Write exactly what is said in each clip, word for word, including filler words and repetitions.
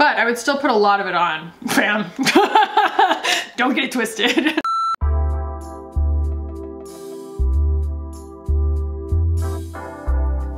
But I would still put a lot of it on, fam. Don't get it twisted.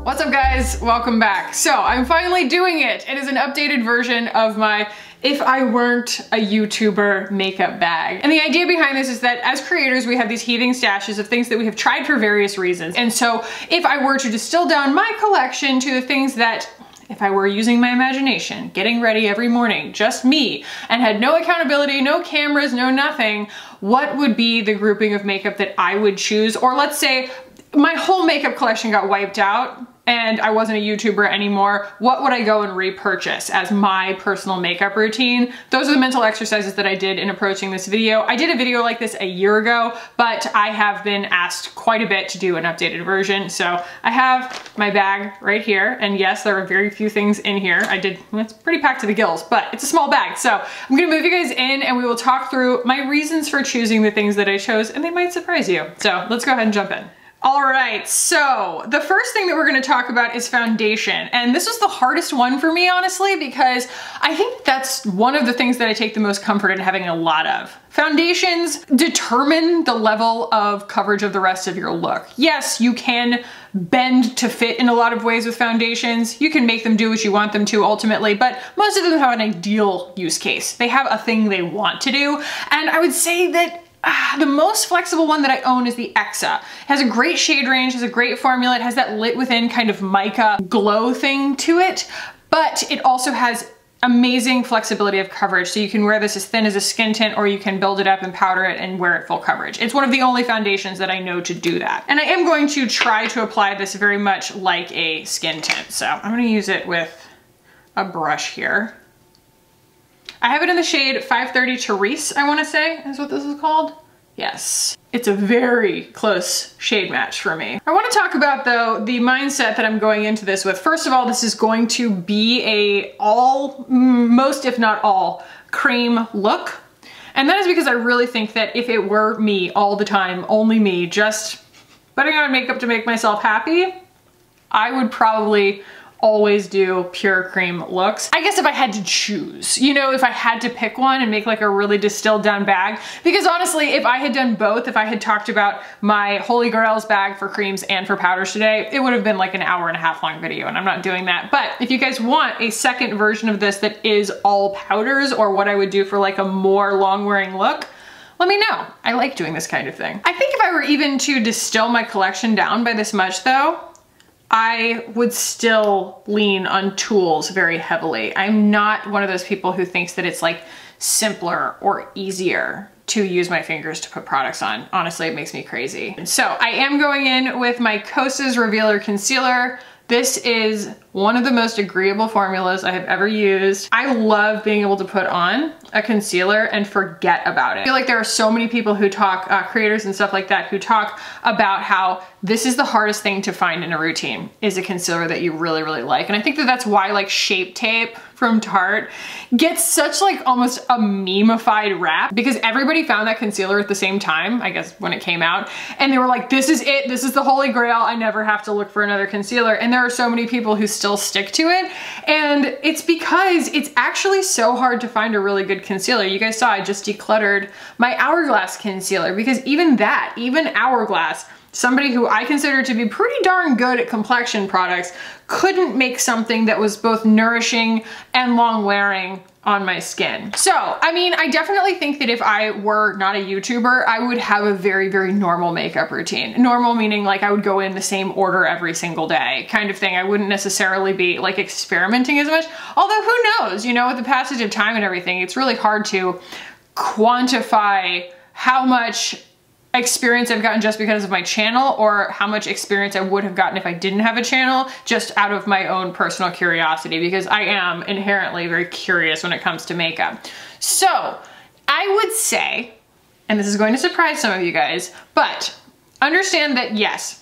What's up guys, welcome back. So I'm finally doing it. It is an updated version of my If I Weren't a YouTuber makeup bag. And the idea behind this is that as creators, we have these heaving stashes of things that we have tried for various reasons. And so if I were to distill down my collection to the things that, if I were using my imagination, getting ready every morning, just me, and had no accountability, no cameras, no nothing, what would be the grouping of makeup that I would choose? Or let's say my whole makeup collection got wiped out, and I wasn't a YouTuber anymore, what would I go and repurchase as my personal makeup routine? Those are the mental exercises that I did in approaching this video. I did a video like this a year ago, but I have been asked quite a bit to do an updated version. So I have my bag right here. And yes, there are very few things in here. I did, it's pretty packed to the gills, but it's a small bag. So I'm gonna move you guys in and we will talk through my reasons for choosing the things that I chose, and they might surprise you. So let's go ahead and jump in. All right, so the first thing that we're gonna talk about is foundation. And this was the hardest one for me, honestly, because I think that's one of the things that I take the most comfort in having a lot of. Foundations determine the level of coverage of the rest of your look. Yes, you can bend to fit in a lot of ways with foundations. You can make them do what you want them to ultimately, but most of them have an ideal use case. They have a thing they want to do. And I would say that Ah, the most flexible one that I own is the E X A. It has a great shade range, has a great formula, it has that lit within kind of mica glow thing to it, but it also has amazing flexibility of coverage. So you can wear this as thin as a skin tint, or you can build it up and powder it and wear it full coverage. It's one of the only foundations that I know to do that. And I am going to try to apply this very much like a skin tint. So I'm gonna use it with a brush here. I have it in the shade five thirty Therese, I wanna say, is what this is called. Yes, it's a very close shade match for me. I wanna talk about though, the mindset that I'm going into this with. First of all, this is going to be a all, most if not all, cream look. And that is because I really think that if it were me all the time, only me, just putting on makeup to make myself happy, I would probably always do pure cream looks. I guess if I had to choose, you know, if I had to pick one and make like a really distilled down bag, because honestly, if I had done both, if I had talked about my Holy Grails bag for creams and for powders today, it would have been like an hour and a half long video, and I'm not doing that. But if you guys want a second version of this that is all powders, or what I would do for like a more long wearing look, let me know. I like doing this kind of thing. I think if I were even to distill my collection down by this much though, I would still lean on tools very heavily. I'm not one of those people who thinks that it's like simpler or easier to use my fingers to put products on. Honestly, it makes me crazy. So I am going in with my Kosas Revealer Concealer. This is one of the most agreeable formulas I have ever used. I love being able to put on a concealer and forget about it. I feel like there are so many people who talk, uh, creators and stuff like that, who talk about how this is the hardest thing to find in a routine, is a concealer that you really, really like. And I think that that's why like Shape Tape from Tarte gets such like almost a meme-ified rap, because everybody found that concealer at the same time, I guess when it came out, and they were like, this is it, this is the holy grail, I never have to look for another concealer. And there are so many people who still stick to it. And it's because it's actually so hard to find a really good concealer. You guys saw I just decluttered my Hourglass concealer, because even that, even Hourglass, somebody who I consider to be pretty darn good at complexion products, couldn't make something that was both nourishing and long wearing on my skin. So, I mean, I definitely think that if I were not a YouTuber, I would have a very, very normal makeup routine. Normal meaning like I would go in the same order every single day kind of thing. I wouldn't necessarily be like experimenting as much. Although who knows, you know, with the passage of time and everything, it's really hard to quantify how much experience I've gotten just because of my channel, or how much experience I would have gotten if I didn't have a channel, just out of my own personal curiosity, because I am inherently very curious when it comes to makeup. So I would say, and this is going to surprise some of you guys, but understand that yes,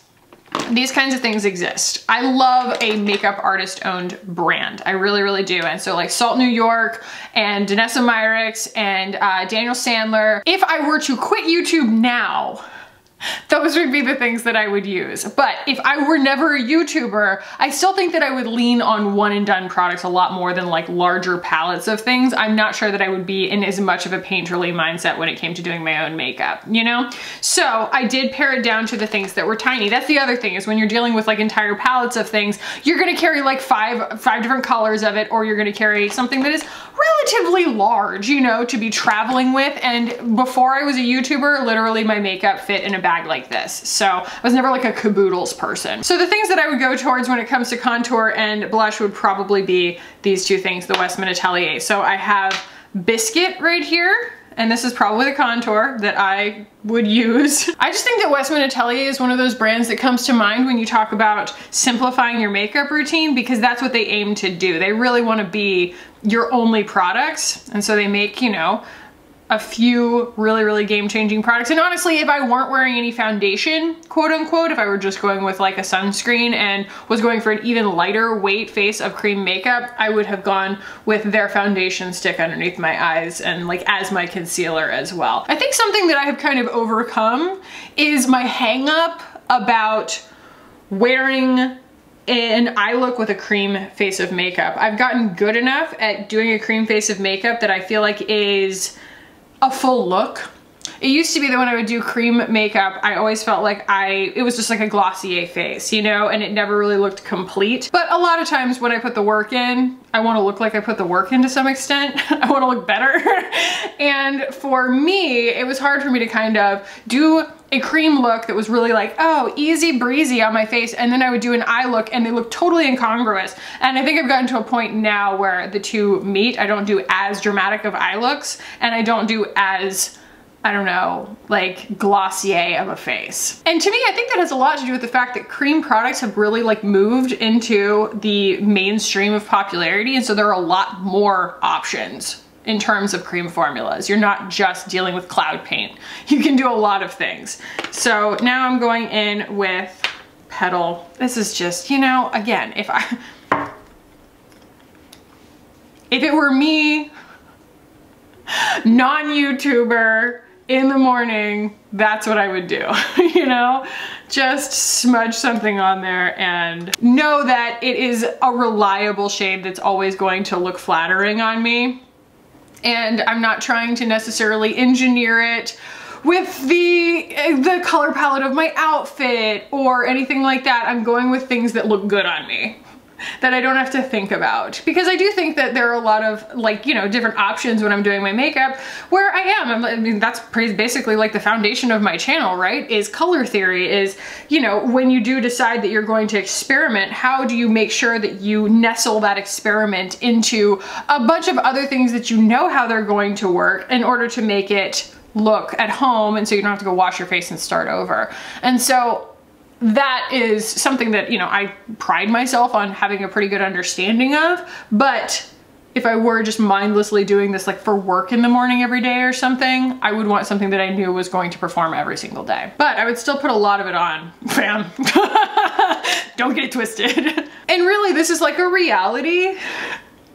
these kinds of things exist. I love a makeup artist owned brand. I really, really do. And so like Salt New York and Danessa Myricks and uh, Daniel Sandler. If I were to quit YouTube now, Those would be the things that I would use. But if I were never a YouTuber, I still think that I would lean on one and done products a lot more than like larger palettes of things. I'm not sure that I would be in as much of a painterly mindset when it came to doing my own makeup, you know? So I did pare it down to the things that were tiny. That's the other thing, is when you're dealing with like entire palettes of things, you're gonna carry like five, five different colors of it, or you're gonna carry something that is relatively large, you know, to be traveling with. And before I was a YouTuber, literally my makeup fit in a bag like this. So I was never like a caboodles person. So the things that I would go towards when it comes to contour and blush would probably be these two things, the Westman Atelier. So I have Biscuit right here, and this is probably the contour that I would use. I just think that Westman Atelier is one of those brands that comes to mind when you talk about simplifying your makeup routine, because that's what they aim to do. They really want to be your only products. And so they make, you know, a few really, really game-changing products. And honestly, if I weren't wearing any foundation, quote unquote, if I were just going with like a sunscreen and was going for an even lighter weight face of cream makeup, I would have gone with their foundation stick underneath my eyes and like as my concealer as well. I think something that I have kind of overcome is my hang up about wearing an eye look with a cream face of makeup. I've gotten good enough at doing a cream face of makeup that I feel like is a full look. It used to be that when I would do cream makeup, I always felt like I, it was just like a Glossier face, you know, and it never really looked complete. But a lot of times when I put the work in, I want to look like I put the work in to some extent. I want to look better. And for me, it was hard for me to kind of do a cream look that was really like, oh, easy breezy on my face. And then I would do an eye look and they look totally incongruous. And I think I've gotten to a point now where the two meet. I don't do as dramatic of eye looks, and I don't do as, I don't know, like Glossier of a face. And to me, I think that has a lot to do with the fact that cream products have really like moved into the mainstream of popularity. And so there are a lot more options in terms of cream formulas. You're not just dealing with cloud paint. You can do a lot of things. So now I'm going in with Petal. This is just, you know, again, if I, if it were me, non-YouTuber, in the morning, that's what I would do, you know? Just smudge something on there and know that it is a reliable shade that's always going to look flattering on me. And I'm not trying to necessarily engineer it with the, the color palette of my outfit or anything like that. I'm going with things that look good on me, that I don't have to think about. Because I do think that there are a lot of like, you know, different options when I'm doing my makeup where I am. I mean, that's basically like the foundation of my channel, right? Is color theory, is, you know, when you do decide that you're going to experiment, how do you make sure that you nestle that experiment into a bunch of other things that you know how they're going to work in order to make it look at home, and so you don't have to go wash your face and start over. And so that is something that, you know, I pride myself on having a pretty good understanding of. But if I were just mindlessly doing this like for work in the morning every day or something, I would want something that I knew was going to perform every single day. But I would still put a lot of it on, fam. Don't get it twisted. And really, this is like a reality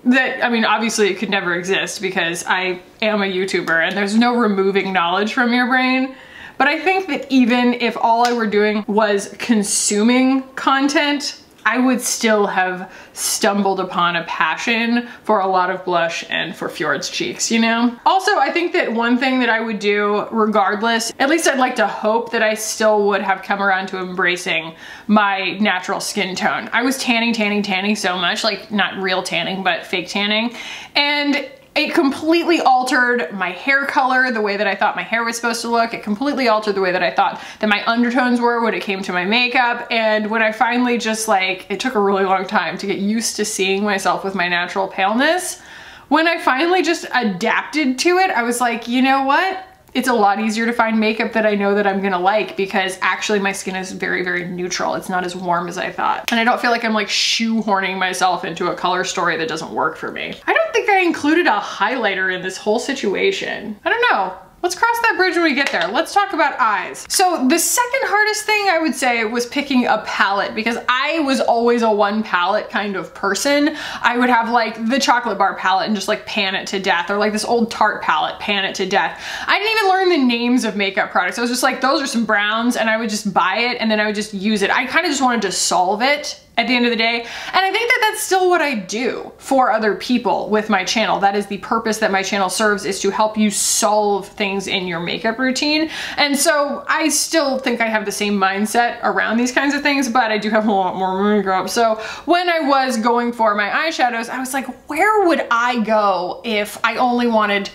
that, I mean, obviously it could never exist because I am a YouTuber and there's no removing knowledge from your brain. But I think that even if all I were doing was consuming content, I would still have stumbled upon a passion for a lot of blush and for Fjord's cheeks, you know? Also, I think that one thing that I would do regardless, at least I'd like to hope that I still would have come around to embracing my natural skin tone. I was tanning, tanning, tanning so much, like not real tanning, but fake tanning. And it completely altered my hair color, the way that I thought my hair was supposed to look. It completely altered the way that I thought that my undertones were when it came to my makeup. And when I finally just like, it took a really long time to get used to seeing myself with my natural paleness. When I finally just adapted to it, I was like, you know what? It's a lot easier to find makeup that I know that I'm gonna like because actually my skin is very, very neutral. It's not as warm as I thought. And I don't feel like I'm like shoehorning myself into a color story that doesn't work for me. I don't think I included a highlighter in this whole situation. I don't know. let's cross that bridge when we get there. Let's talk about eyes. So the second hardest thing I would say was picking a palette, because I was always a one palette kind of person. I would have like the chocolate bar palette and just like pan it to death, or like this old Tarte palette, pan it to death. I didn't even learn the names of makeup products. I was just like, those are some browns, and I would just buy it and then I would just use it. I kind of just wanted to solve it at the end of the day. And I think that that's still what I do for other people with my channel. That is the purpose that my channel serves, is to help you solve things in your makeup routine. And so I still think I have the same mindset around these kinds of things, but I do have a lot more room to grow up. So when I was going for my eyeshadows, I was like, where would I go if I only wanted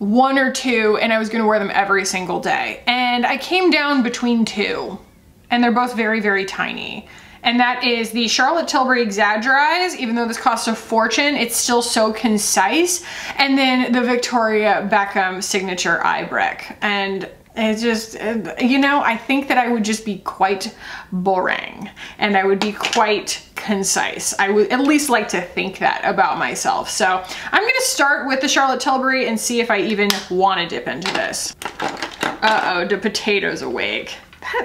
one or two and I was gonna wear them every single day? And I came down between two, and they're both very, very tiny. And that is the Charlotte Tilbury Exaggereyes. Even though this costs a fortune, it's still so concise. And then the Victoria Beckham Signature Eye Brick. And it's just, you know, I think that I would just be quite boring, and I would be quite concise. I would at least like to think that about myself. So I'm gonna start with the Charlotte Tilbury and see if I even wanna dip into this. Uh-oh, the potato's awake.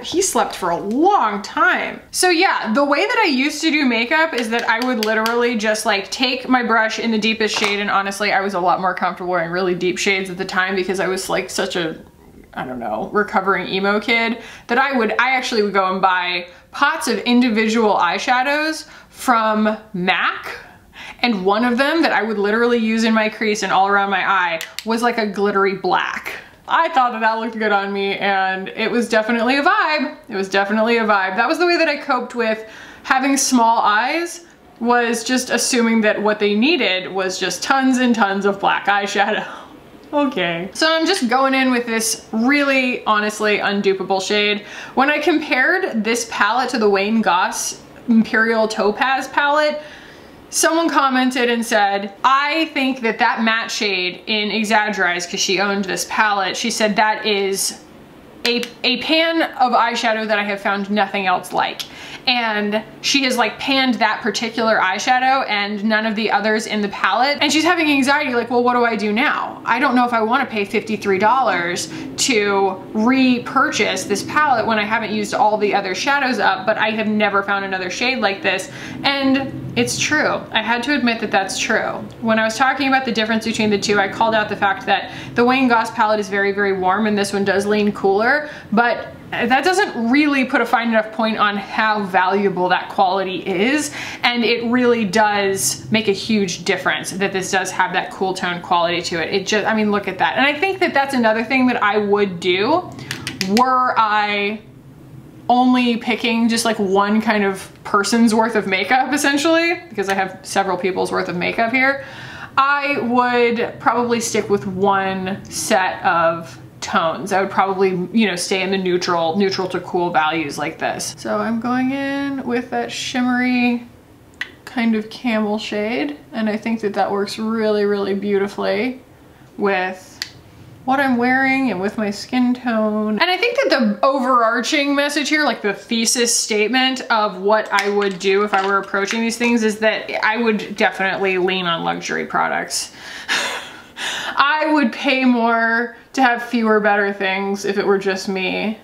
He slept for a long time. So yeah, the way that I used to do makeup is that I would literally just like take my brush in the deepest shade, and honestly, I was a lot more comfortable wearing really deep shades at the time because I was like such a, I don't know, recovering emo kid, that I would, I actually would go and buy pots of individual eyeshadows from MAC. And one of them that I would literally use in my crease and all around my eye was like a glittery black. I thought that that looked good on me, and it was definitely a vibe. It was definitely a vibe. That was the way that I coped with having small eyes, was just assuming that what they needed was just tons and tons of black eyeshadow. Okay. So I'm just going in with this really, honestly, undupable shade. When I compared this palette to the Wayne Goss Imperial Topaz palette, someone commented and said, I think that that matte shade in Exaggereyes, because she owned this palette, she said that is a, a pan of eyeshadow that I have found nothing else like. And she has like panned that particular eyeshadow and none of the others in the palette. And she's having anxiety, like, well, what do I do now? I don't know if I wanna pay fifty-three dollars to repurchase this palette when I haven't used all the other shadows up, but I have never found another shade like this. And it's true. I had to admit that that's true. When I was talking about the difference between the two, I called out the fact that the Wayne Goss palette is very, very warm, and this one does lean cooler, but that doesn't really put a fine enough point on how valuable that quality is. And it really does make a huge difference that this does have that cool tone quality to it. It just, I mean, look at that. And I think that that's another thing that I would do were I only picking just like one kind of person's worth of makeup, essentially, because I have several people's worth of makeup here. I would probably stick with one set of tones. I would probably, you know, stay in the neutral, neutral to cool values like this. So I'm going in with that shimmery kind of camel shade, and I think that that works really, really beautifully with what I'm wearing and with my skin tone. And I think that the overarching message here, like the thesis statement of what I would do if I were approaching these things, is that I would definitely lean on luxury products. I would pay more to have fewer better things if it were just me.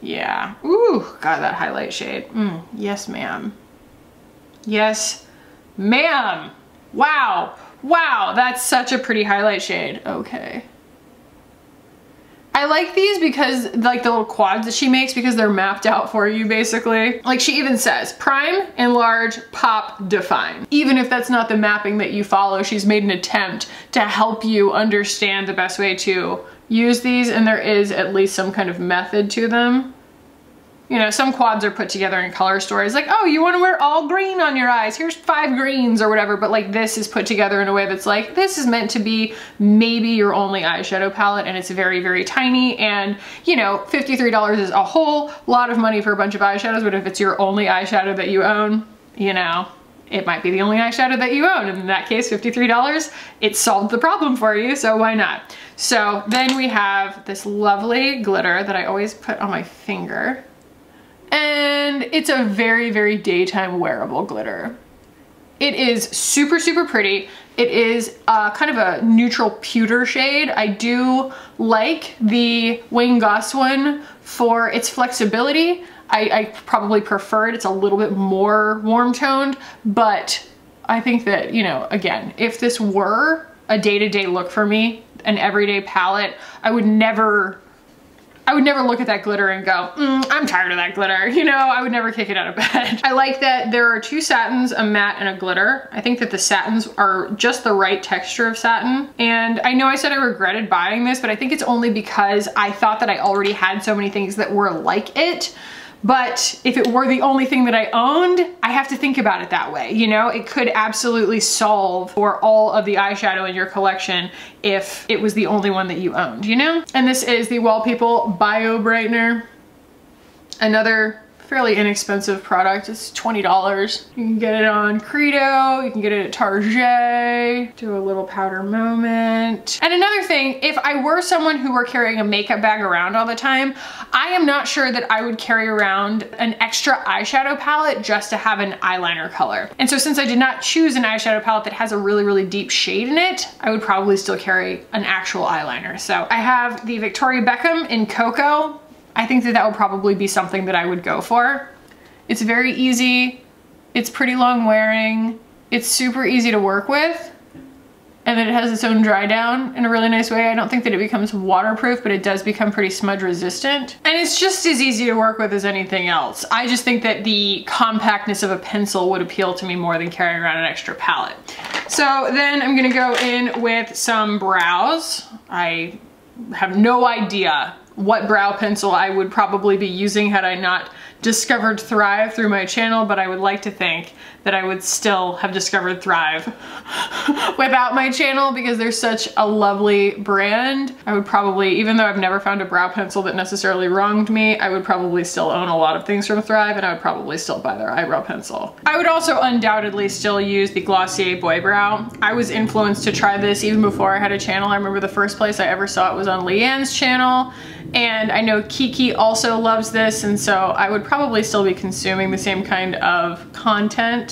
Yeah. Ooh, God, that highlight shade. Mm, yes, ma'am. Yes, ma'am. Wow. Wow, that's such a pretty highlight shade. Okay. I like these because, like, the little quads that she makes, because they're mapped out for you, basically. Like, she even says, prime, enlarge, pop, define. Even if that's not the mapping that you follow, she's made an attempt to help you understand the best way to use these, and there is at least some kind of method to them. You know, some quads are put together in color stories, like, oh, you want to wear all green on your eyes, here's five greens or whatever, but like this is put together in a way that's like, this is meant to be maybe your only eyeshadow palette, and it's very, very tiny, and, you know, fifty-three dollars is a whole lot of money for a bunch of eyeshadows, but if it's your only eyeshadow that you own, you know, it might be the only eyeshadow that you own, and in that case, fifty-three dollars, it solved the problem for you, so why not? So then we have this lovely glitter that I always put on my finger. And it's a very, very daytime wearable glitter. It is super, super pretty. It is uh, kind of a neutral pewter shade. I do like the Wayne Goss one for its flexibility. I, I probably prefer it. It's a little bit more warm toned, but I think that, you know, again, if this were a day-to-day look for me, an everyday palette, I would never, I would never look at that glitter and go, mm, I'm tired of that glitter. You know, I would never kick it out of bed. I like that there are two satins, a matte and a glitter. I think that the satins are just the right texture of satin. And I know I said I regretted buying this, but I think it's only because I thought that I already had so many things that were like it. But if it were the only thing that I owned, I have to think about it that way. You know, it could absolutely solve for all of the eyeshadow in your collection if it was the only one that you owned, you know? And this is the Well People Biobrightener, another fairly inexpensive product. It's twenty dollars. You can get it on Credo, you can get it at Target. Do a little powder moment. And another thing, if I were someone who were carrying a makeup bag around all the time, I am not sure that I would carry around an extra eyeshadow palette just to have an eyeliner color. And so since I did not choose an eyeshadow palette that has a really, really deep shade in it, I would probably still carry an actual eyeliner. So I have the Victoria Beckham in Cocoa. I think that that would probably be something that I would go for. It's very easy, it's pretty long wearing, it's super easy to work with, and then it has its own dry down in a really nice way. I don't think that it becomes waterproof, but it does become pretty smudge resistant. And it's just as easy to work with as anything else. I just think that the compactness of a pencil would appeal to me more than carrying around an extra palette. So then I'm gonna go in with some brows. I have no idea what brow pencil I would probably be using had I not discovered Thrive through my channel, but I would like to think that I would still have discovered Thrive without my channel, because they're such a lovely brand. I would probably, even though I've never found a brow pencil that necessarily wronged me, I would probably still own a lot of things from Thrive, and I would probably still buy their eyebrow pencil. I would also undoubtedly still use the Glossier Boy Brow. I was influenced to try this even before I had a channel. I remember the first place I ever saw it was on Leanne's channel, and I know Kiki also loves this, and so I would probably still be consuming the same kind of content,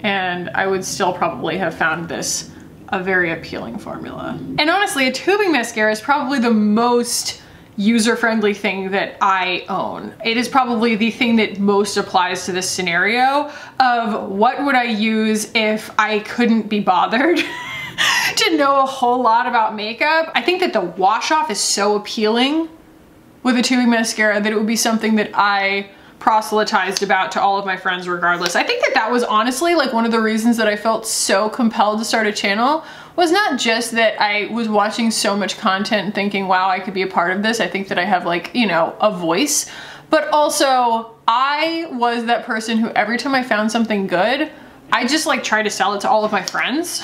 and I would still probably have found this a very appealing formula. And honestly, a tubing mascara is probably the most user-friendly thing that I own. It is probably the thing that most applies to this scenario of what would I use if I couldn't be bothered to know a whole lot about makeup. I think that the wash-off is so appealing with a tubing mascara that it would be something that I proselytized about to all of my friends regardless. I think that that was honestly like one of the reasons that I felt so compelled to start a channel, was not just that I was watching so much content and thinking, wow, I could be a part of this. I think that I have, like, you know, a voice, but also I was that person who every time I found something good, I just like tried to sell it to all of my friends.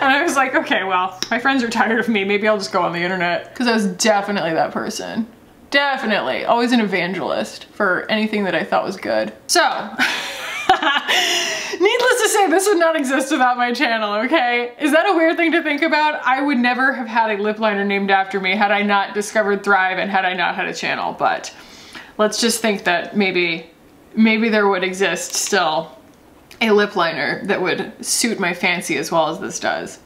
And I was like, okay, well, my friends are tired of me. Maybe I'll just go on the internet. Because I was definitely that person. Definitely. Always an evangelist for anything that I thought was good. So, needless to say, this would not exist without my channel, okay? Is that a weird thing to think about? I would never have had a lip liner named after me had I not discovered Thrive and had I not had a channel. But let's just think that maybe, maybe there would exist still a lip liner that would suit my fancy as well as this does.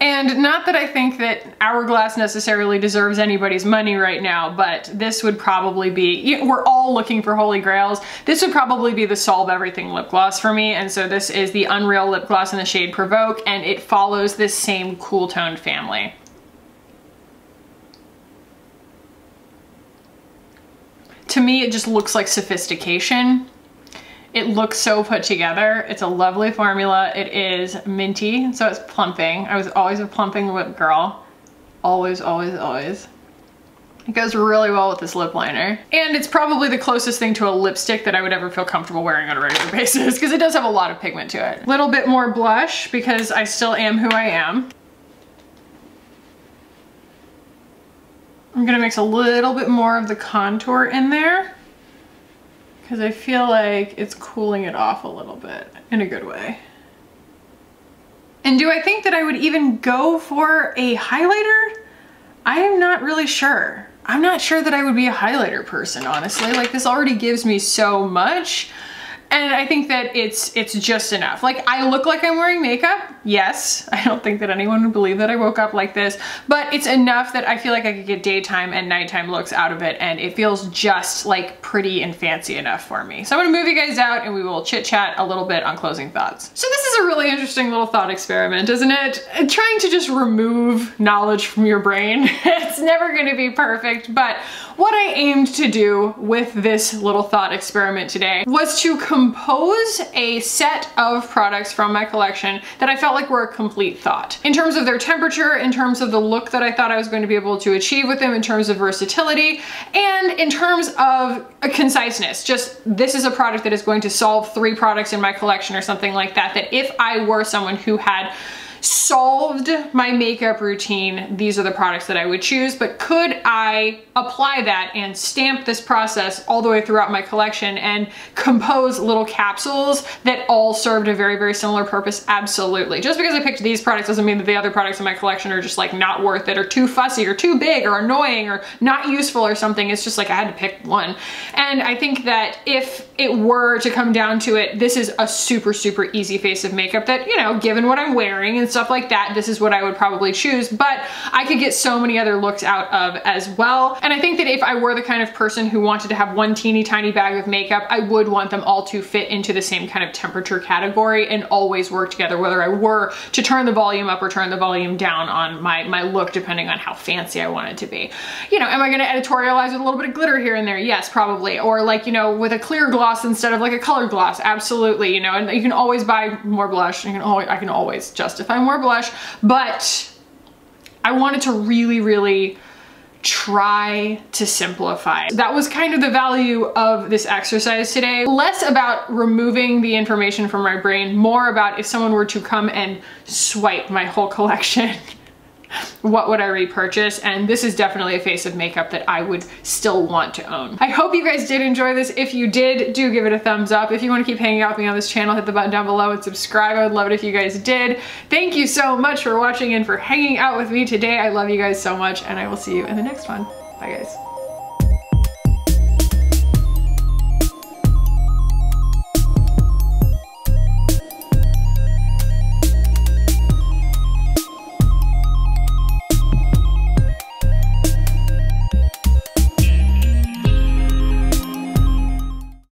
And not that I think that Hourglass necessarily deserves anybody's money right now, but this would probably be, we're all looking for holy grails. This would probably be the solve everything lip gloss for me. And so this is the Unreal Lip Gloss in the shade Provoke, and it follows this same cool toned family. To me, it just looks like sophistication. It looks so put together. It's a lovely formula. It is minty, so it's plumping. I was always a plumping lip girl. Always, always, always. It goes really well with this lip liner. And it's probably the closest thing to a lipstick that I would ever feel comfortable wearing on a regular basis, because it does have a lot of pigment to it. A little bit more blush, because I still am who I am. I'm gonna mix a little bit more of the contour in there, because I feel like it's cooling it off a little bit in a good way. And do I think that I would even go for a highlighter? I am not really sure. I'm not sure that I would be a highlighter person, honestly. Like, this already gives me so much. And I think that it's it's just enough. Like, I look like I'm wearing makeup, yes. I don't think that anyone would believe that I woke up like this, but it's enough that I feel like I could get daytime and nighttime looks out of it, and it feels just like pretty and fancy enough for me. So I'm gonna move you guys out and we will chit chat a little bit on closing thoughts. So this is a really interesting little thought experiment, isn't it? Trying to just remove knowledge from your brain. It's never gonna be perfect, but what I aimed to do with this little thought experiment today was to combine compose a set of products from my collection that I felt like were a complete thought. In terms of their temperature, in terms of the look that I thought I was going to be able to achieve with them, in terms of versatility, and in terms of a conciseness. Just, this is a product that is going to solve three products in my collection or something like that, that if I were someone who had solved my makeup routine, these are the products that I would choose. But could I apply that and stamp this process all the way throughout my collection and compose little capsules that all served a very, very similar purpose? Absolutely. Just because I picked these products doesn't mean that the other products in my collection are just like not worth it or too fussy or too big or annoying or not useful or something. It's just like I had to pick one. And I think that if it were to come down to it, this is a super, super easy face of makeup that, you know, given what I'm wearing and stuff like that, this is what I would probably choose, but I could get so many other looks out of as well. And I think that if I were the kind of person who wanted to have one teeny tiny bag of makeup, I would want them all to fit into the same kind of temperature category and always work together, whether I were to turn the volume up or turn the volume down on my, my look, depending on how fancy I want it to be. You know, am I gonna editorialize with a little bit of glitter here and there? Yes, probably. Or like, you know, with a clear gloss instead of like a colored gloss? Absolutely, you know, and you can always buy more blush. You can always, I can always justify more blush, but I wanted to really, really try to simplify. That was kind of the value of this exercise today. Less about removing the information from my brain, more about if someone were to come and swipe my whole collection, what would I repurchase? And this is definitely a face of makeup that I would still want to own. I hope you guys did enjoy this. If you did, do give it a thumbs up. If you want to keep hanging out with me on this channel, hit the button down below and subscribe. I would love it if you guys did. Thank you so much for watching and for hanging out with me today. I love you guys so much, and I will see you in the next one. Bye, guys.